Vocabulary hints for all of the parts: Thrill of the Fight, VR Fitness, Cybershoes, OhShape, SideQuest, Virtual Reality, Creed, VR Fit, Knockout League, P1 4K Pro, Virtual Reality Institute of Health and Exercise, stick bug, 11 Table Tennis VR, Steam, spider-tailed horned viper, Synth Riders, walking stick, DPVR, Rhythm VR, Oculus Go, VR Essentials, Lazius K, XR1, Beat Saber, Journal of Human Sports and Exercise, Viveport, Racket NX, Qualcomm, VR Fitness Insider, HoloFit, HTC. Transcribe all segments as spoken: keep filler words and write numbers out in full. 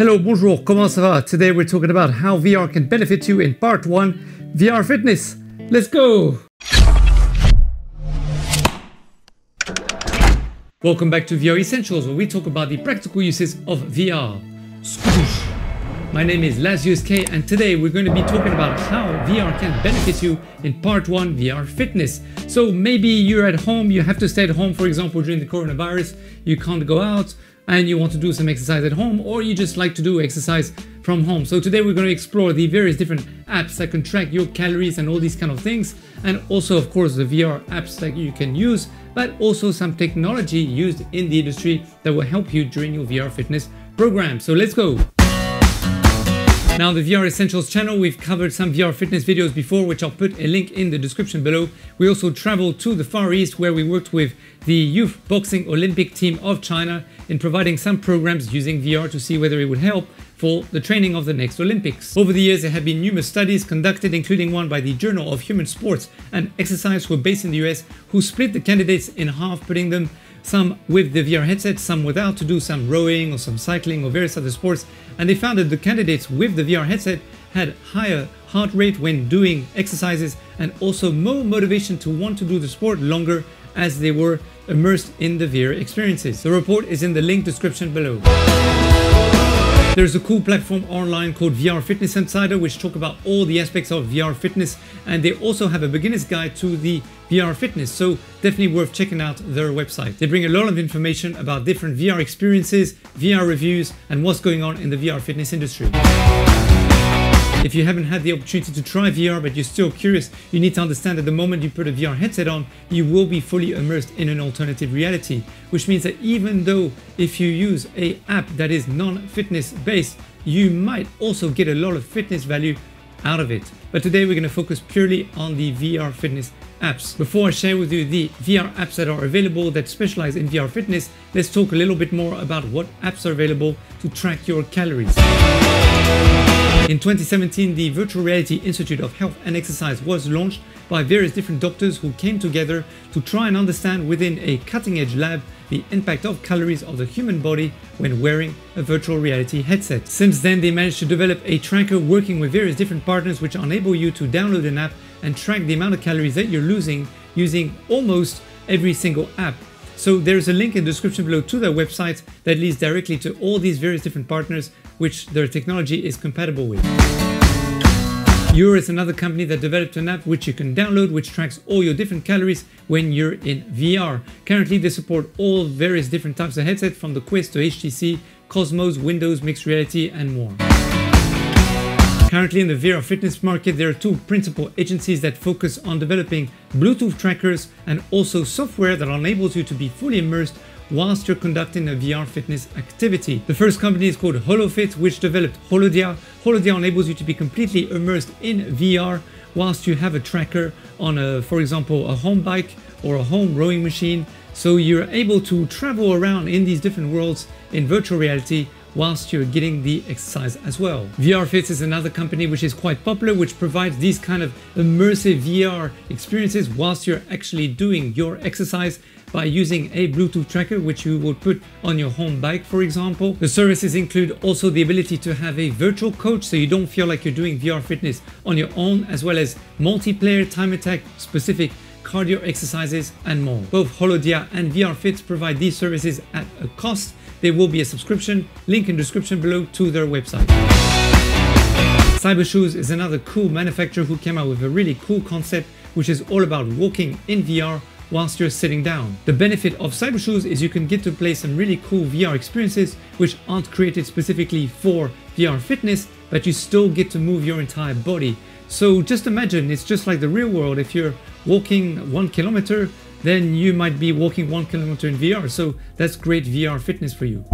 Hello, bonjour, comment ça va? Today we're talking about how V R can benefit you in part one, V R Fitness. Let's go! Welcome back to V R Essentials, where we talk about the practical uses of V R. Scoosh. My name is Lazius K, and today we're going to be talking about how V R can benefit you in part one, V R Fitness. So maybe you're at home, you have to stay at home, for example, during the coronavirus, you can't go out, and you want to do some exercise at home, or you just like to do exercise from home. So today we're going to explore the various different apps that can track your calories and all these kind of things, and also of course the V R apps that you can use, but also some technology used in the industry that will help you during your V R fitness program. So let's go! Now, the V R Essentials channel, we've covered some V R fitness videos before, which I'll put a link in the description below. We also traveled to the Far East, where we worked with the Youth Boxing Olympic team of China in providing some programs using V R to see whether it would help for the training of the next Olympics. Over the years, there have been numerous studies conducted, including one by the Journal of Human Sports and Exercise, who are based in the U S, who split the candidates in half, putting them some with the V R headset, some without, to do some rowing or some cycling or various other sports, and they found that the candidates with the V R headset had higher heart rate when doing exercises and also more motivation to want to do the sport longer as they were immersed in the V R experiences. The report is in the link description below. There's a cool platform online called V R Fitness Insider, which talk about all the aspects of V R fitness, and they also have a beginner's guide to the V R fitness, so definitely worth checking out their website. They bring a lot of information about different V R experiences, V R reviews, and what's going on in the V R fitness industry. If you haven't had the opportunity to try V R, but you're still curious, you need to understand that the moment you put a V R headset on, you will be fully immersed in an alternative reality, which means that even though if you use a app that is non-fitness based, you might also get a lot of fitness value out of it. But today we're going to focus purely on the V R fitness apps. Before I share with you the V R apps that are available that specialize in V R fitness, let's talk a little bit more about what apps are available to track your calories. In twenty seventeen, the Virtual Reality Institute of Health and Exercise was launched by various different doctors who came together to try and understand within a cutting-edge lab the impact of calories of the human body when wearing a virtual reality headset. Since then, they managed to develop a tracker working with various different partners, which enable you to download an app and track the amount of calories that you're losing using almost every single app. So there's a link in the description below to their website that leads directly to all these various different partners which their technology is compatible with. Euro is another company that developed an app which you can download, which tracks all your different calories when you're in V R. Currently, they support all various different types of headsets, from the Quest to H T C, Cosmos, Windows, Mixed Reality, and more. Currently in the V R fitness market, there are two principal agencies that focus on developing Bluetooth trackers and also software that enables you to be fully immersed whilst you're conducting a V R fitness activity. The first company is called HoloFit, which developed Holodia. Holodia enables you to be completely immersed in V R whilst you have a tracker on, a, for example, a home bike or a home rowing machine. So you're able to travel around in these different worlds in virtual reality whilst you're getting the exercise as well. V R Fit is another company which is quite popular, which provides these kind of immersive V R experiences whilst you're actually doing your exercise by using a Bluetooth tracker, which you would put on your home bike, for example. The services include also the ability to have a virtual coach, so you don't feel like you're doing V R fitness on your own, as well as multiplayer time attack specific cardio exercises and more. Both Holodia and V R Fit provide these services at a cost. There will be a subscription, link in description below to their website. Cybershoes is another cool manufacturer who came out with a really cool concept, which is all about walking in V R whilst you're sitting down. The benefit of Cybershoes is you can get to play some really cool V R experiences which aren't created specifically for V R fitness, but you still get to move your entire body. So just imagine, it's just like the real world. If you're walking one kilometer, then you might be walking one kilometer in V R. So that's great V R fitness for you.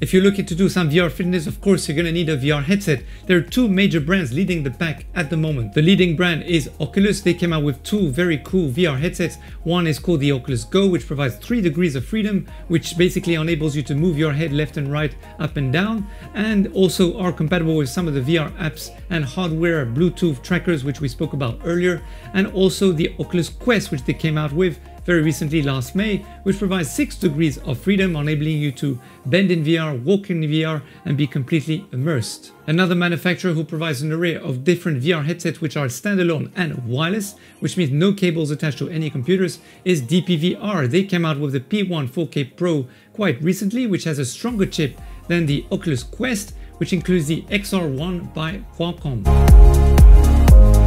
If you're looking to do some V R fitness, of course, you're going to need a V R headset. There are two major brands leading the pack at the moment. The leading brand is Oculus. They came out with two very cool V R headsets. One is called the Oculus Go, which provides three degrees of freedom, which basically enables you to move your head left and right, up and down, and also are compatible with some of the V R apps and hardware, Bluetooth trackers, which we spoke about earlier, and also the Oculus Quest, which they came out with very recently last May, which provides six degrees of freedom, enabling you to bend in V R, walk in V R, and be completely immersed. Another manufacturer who provides an array of different V R headsets which are standalone and wireless, which means no cables attached to any computers, is D P V R. They came out with the P one four K Pro quite recently, which has a stronger chip than the Oculus Quest, which includes the X R one by Qualcomm.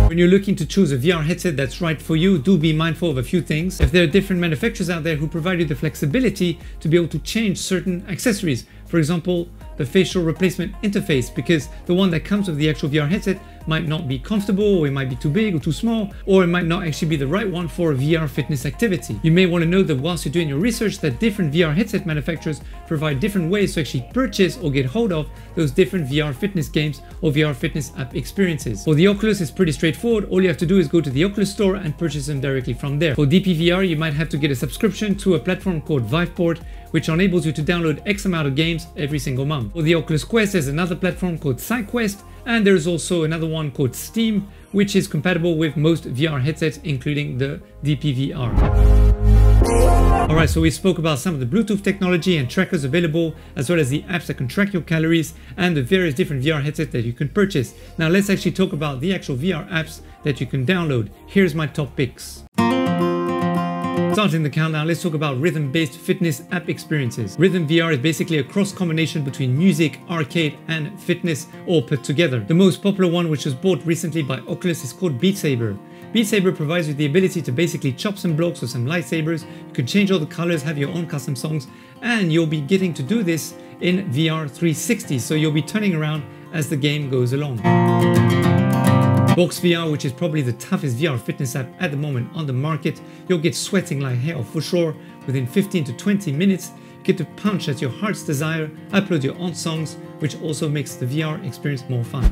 When you're looking to choose a V R headset that's right for you, do be mindful of a few things. If there are different manufacturers out there who provide you the flexibility to be able to change certain accessories, for example, the facial replacement interface, because the one that comes with the actual V R headset might not be comfortable, or it might be too big or too small, or it might not actually be the right one for a V R fitness activity. You may want to know that whilst you're doing your research that different V R headset manufacturers provide different ways to actually purchase or get hold of those different V R fitness games or V R fitness app experiences. For the Oculus, it's pretty straightforward. All you have to do is go to the Oculus store and purchase them directly from there. For D P V R, you might have to get a subscription to a platform called Viveport, which enables you to download X amount of games every single month. For the Oculus Quest, there's another platform called SideQuest, and there's also another one called Steam, which is compatible with most V R headsets, including the D P V R. Alright, so we spoke about some of the Bluetooth technology and trackers available, as well as the apps that can track your calories and the various different V R headsets that you can purchase. Now let's actually talk about the actual V R apps that you can download. Here's my top picks. Starting the countdown, let's talk about rhythm-based fitness app experiences. Rhythm V R is basically a cross-combination between music, arcade, and fitness all put together. The most popular one, which was bought recently by Oculus, is called Beat Saber. Beat Saber provides you the ability to basically chop some blocks or some lightsabers. You can change all the colors, have your own custom songs, and you'll be getting to do this in V R three sixty, so you'll be turning around as the game goes along. Box V R, which is probably the toughest V R fitness app at the moment on the market. You'll get sweating like hell for sure within fifteen to twenty minutes. You get to punch at your heart's desire, upload your own songs, which also makes the V R experience more fun.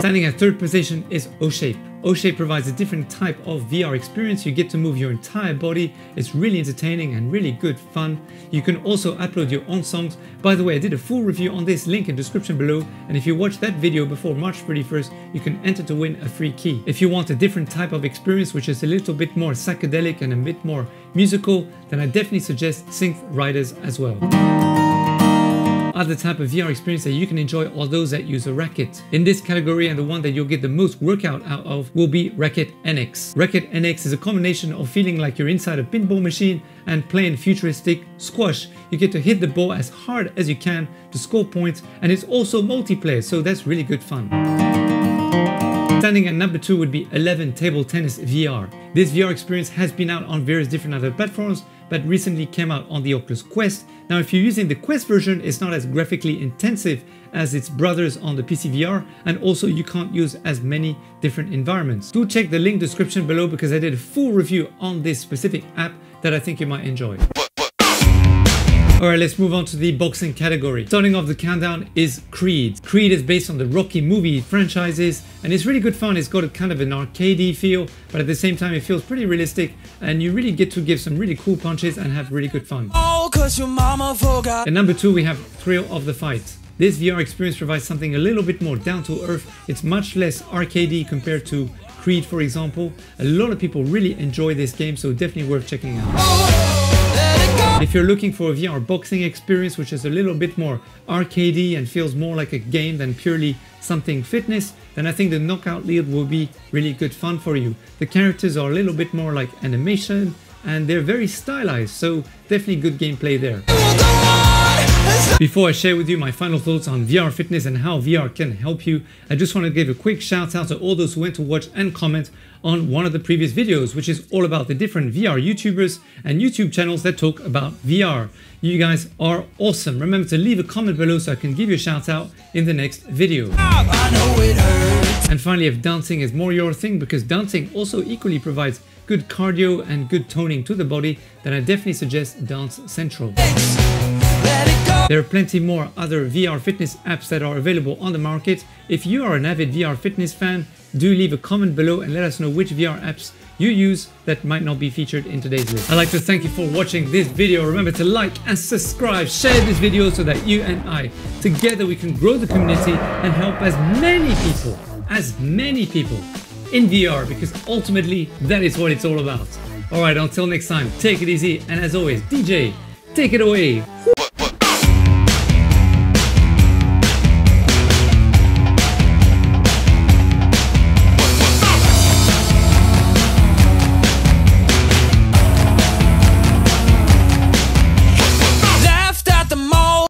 Standing at third position is OhShape. OhShape provides a different type of V R experience. You get to move your entire body. It's really entertaining and really good fun. You can also upload your own songs. By the way, I did a full review on this, link in description below, and if you watch that video before March thirty-first, you can enter to win a free key. If you want a different type of experience, which is a little bit more psychedelic and a bit more musical, then I definitely suggest Synth Riders as well. Other type of V R experience that you can enjoy are those that use a racket. In this category, and the one that you'll get the most workout out of, will be Racket N X. Racket N X is a combination of feeling like you're inside a pinball machine and playing futuristic squash. You get to hit the ball as hard as you can to score points, and it's also multiplayer, so that's really good fun. Standing at number two would be eleven Table Tennis V R. This V R experience has been out on various different other platforms, but recently came out on the Oculus Quest. Now, if you're using the Quest version, it's not as graphically intensive as its brothers on the P C V R, and also you can't use as many different environments. Do check the link description below, because I did a full review on this specific app that I think you might enjoy. Alright, let's move on to the boxing category. Starting off the countdown is Creed. Creed is based on the Rocky movie franchises, and it's really good fun. It's got a kind of an arcadey feel, but at the same time it feels pretty realistic, and you really get to give some really cool punches and have really good fun. Oh, cause your mama forgot. At number two we have Thrill of the Fight. This V R experience provides something a little bit more down to earth. It's much less arcadey compared to Creed, for example. A lot of people really enjoy this game, so definitely worth checking out. Oh. If you're looking for a V R boxing experience which is a little bit more arcadey and feels more like a game than purely something fitness, then I think the Knockout League will be really good fun for you. The characters are a little bit more like animation and they're very stylized, so definitely good gameplay there. Before I share with you my final thoughts on V R fitness and how V R can help you, I just want to give a quick shout out to all those who went to watch and comment on one of the previous videos, which is all about the different V R YouTubers and YouTube channels that talk about V R. You guys are awesome. Remember to leave a comment below so I can give you a shout out in the next video. I know it hurts. And finally, if dancing is more your thing, because dancing also equally provides good cardio and good toning to the body, then I definitely suggest Dance Central. There are plenty more other V R fitness apps that are available on the market. If you are an avid V R fitness fan, do leave a comment below and let us know which V R apps you use that might not be featured in today's list. I'd like to thank you for watching this video. Remember to like and subscribe, share this video so that you and I, together we can grow the community and help as many people, as many people in V R, because ultimately that is what it's all about. Alright, until next time, take it easy, and as always, D J, take it away!